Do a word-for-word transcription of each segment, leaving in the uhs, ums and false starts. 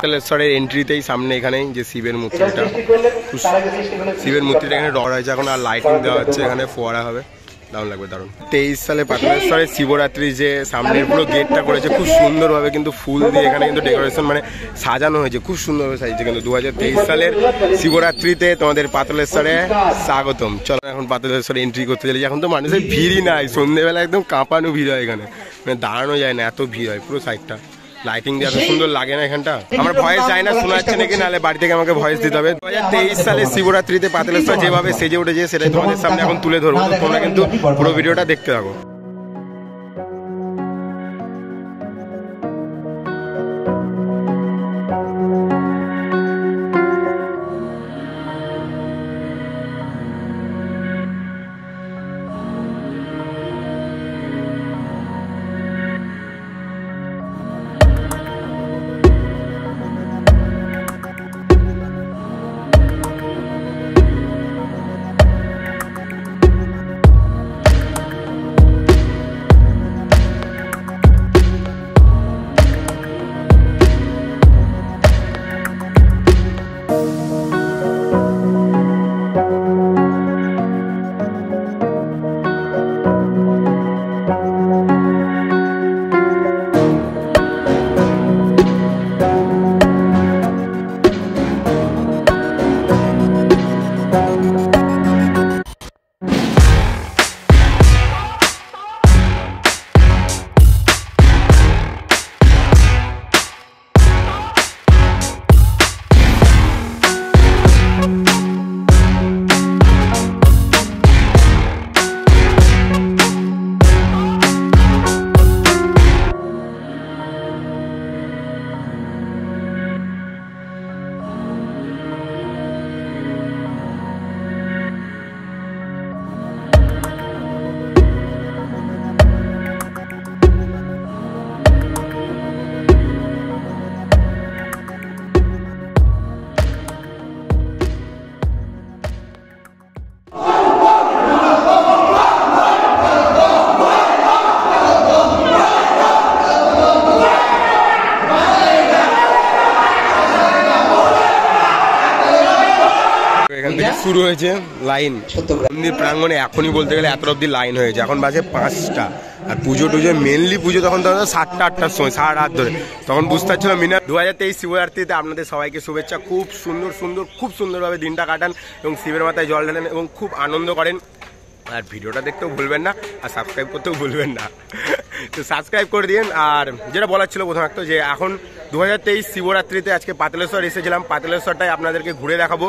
পাতালেশ্বরের এন্ট্রিতেই সামনে এখানে যে শিবের মূর্তিটা, শিবের মূর্তিটা এখানে ডর হয়েছে এখন, আর লাইটিং দেওয়া হচ্ছে, এখানে ফোয়ারা হবে, দারুণ লাগবে দারুণ। তেইশ সালে পাতালেশ্বরের শিবরাত্রি যে সামনের পুরো গেটটা করেছে খুব সুন্দরভাবে কিন্তু ফুল দিয়ে এখানে কিন্তু ডেকোরেশন মানে সাজানো হয়েছে, খুব সুন্দরভাবে সাজিয়েছে কিন্তু। দু হাজার তেইশ সালের শিবরাত্রিতে তোমাদের পাতালেশ্বরে স্বাগতম। চলো এখন পাতালেশ্বরে এন্ট্রি করতে চাইছি। এখন তো মানুষের ভিড়ই নাই, সন্ধ্যেবেলা একদম কাঁপানো ভিড় হয় এখানে, মানে দাঁড়ানো যায় না, এত ভিড় হয়। পুরো সাইডটা লাইটিং দিয়ে এত সুন্দর লাগে না এখানটা। আমার ভয়েস যায় না, শোনা যাচ্ছে নাকি, নাহলে বাড়ি থেকে আমাকে ভয়েস দিতে হবে। দু হাজার তেইশ সালে শিবরাত্রিতে পাতালেশ্বর যেভাবে সেজে উঠেছে সেটাই তোমাদের সামনে এখন তুলে ধরবো, তোমরা কিন্তু পুরো ভিডিওটা দেখতে থাকো। শুরু হয়েছে লাইন মন্দির প্রাঙ্গণে, এখনই বলতে গেলে এত অব্দি লাইন হয়েছে। এখন বাজে পাঁচটা, আর পুজো টুজো মেনলি পুজো তখন তখন সাতটা আটটার সময়, সাড়ে আট ধরে তখন বুঝতে পারছিল মিনা। দু হাজার তেইশ শিবরাত্রিতে আপনাদের সবাইকে শুভেচ্ছা। খুব সুন্দর সুন্দর খুব সুন্দরভাবে দিনটা কাটান এবং শিবের মাথায় জল ঢালেন এবং খুব আনন্দ করেন। আর ভিডিওটা দেখতেও ভুলবেন না, আর সাবস্ক্রাইব করতেও ভুলবেন না, তো সাবস্ক্রাইব করে দিন। আর যেটা বলার ছিল প্রথম একটা, যে এখন দু হাজার তেইশ শিবরাত্রিতে আজকে পাতালেশ্বর এসেছিলাম, পাতালেশ্বরটাই আপনাদেরকে ঘুরে দেখাবো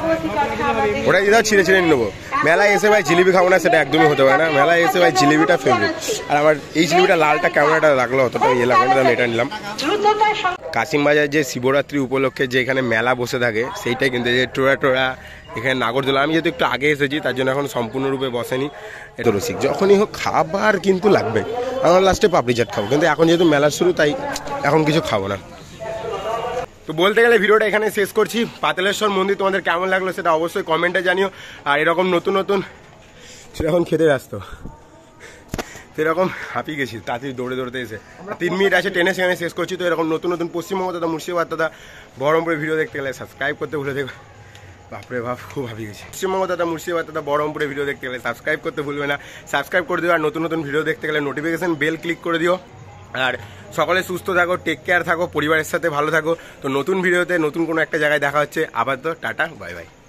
ওটা দিদা ছিঁড়ে ছিঁড়ে নেবো। মেলায় এসে ভাই জিলিপি খাবো না সেটা একদমই হতে পারে না, মেলায় এসে ভাই জিলিপিটা ফেভারিট। আর আমার এই জিলিপিটা লালটা ক্যামেরাটা লাগলো, অতটা ইয়ে লাগলো না, এটা নিলাম। কাশিমবাজার যে শিবরাত্রি উপলক্ষে যে এখানে মেলা বসে থাকে সেইটাই কিন্তু, যে টোড়া টোড়া এখানে নাগরদোলা, আমি যেহেতু একটু আগে এসেছি তার জন্য এখন সম্পূর্ণরূপে বসেনি। এত রসিক যখনই হোক খাবার কিন্তু লাগবে, আমার লাস্টে পাপড়ি চাট খাবো, কিন্তু এখন যেহেতু মেলা শুরু তাই এখন কিছু খাবো না। তো বলতে গেলে ভিডিওটা এখানে শেষ করছি। পাতালেশ্বর মন্দির তোমাদের কেমন লাগলো সেটা অবশ্যই কমেন্টে জানিও। আর এরকম নতুন নতুন সেরকম খেতে ব্যস্ত, সেরকম হাঁপিয়ে গেছি তাড়াতাড়ি দৌড়ে দৌড়তে এসে, তিন মিনিট আছে ট্রেনে, সেখানে শেষ করছি। তো এরকম নতুন নতুন পশ্চিমবঙ্গ তথা মুর্শিদাবাদ তথা বহরমপুরের ভিডিও দেখতে গেলে সাবস্ক্রাইব করতে ভুলে দেখো। বাপরে বাপ খুব হাঁপিয়ে গেছি। পশ্চিমবঙ্গ তথা মুর্শিদাবাদ তথা বহরমপুরের ভিডিও দেখতে গেলে সাবস্ক্রাইব করতে ভুলবে না, সাবস্ক্রাইব করে দিও। আর নতুন নতুন ভিডিও দেখতে গেলে নোটিফিকেশন বেল ক্লিক করে দিও। আর সকলে সুস্থ থাকো, টেক কেয়ার থাকো, পরিবারের সাথে ভালো থাকো। তো নতুন ভিডিওতে নতুন কোনো একটা জায়গায় দেখা হচ্ছে আবার। তো টাটা, বাই বাই।